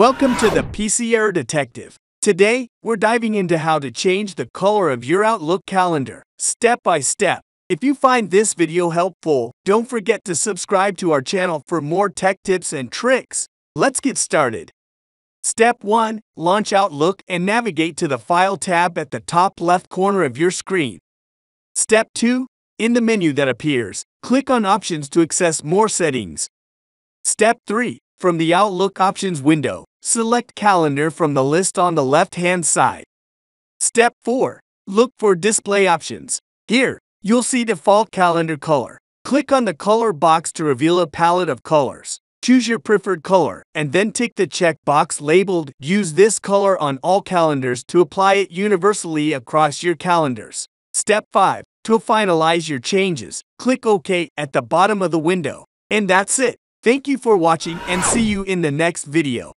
Welcome to the PC Error Detective. Today, we're diving into how to change the color of your Outlook calendar, step by step. If you find this video helpful, don't forget to subscribe to our channel for more tech tips and tricks. Let's get started. Step 1. Launch Outlook and navigate to the File tab at the top left corner of your screen. Step 2. In the menu that appears, click on Options to access more settings. Step 3. From the Outlook Options window, select Calendar from the list on the left-hand side. Step 4. Look for Display Options. Here, you'll see Default Calendar Color. Click on the color box to reveal a palette of colors. Choose your preferred color, and then tick the checkbox labeled Use this color on all calendars to apply it universally across your calendars. Step 5. To finalize your changes, click OK at the bottom of the window. And that's it. Thank you for watching and see you in the next video.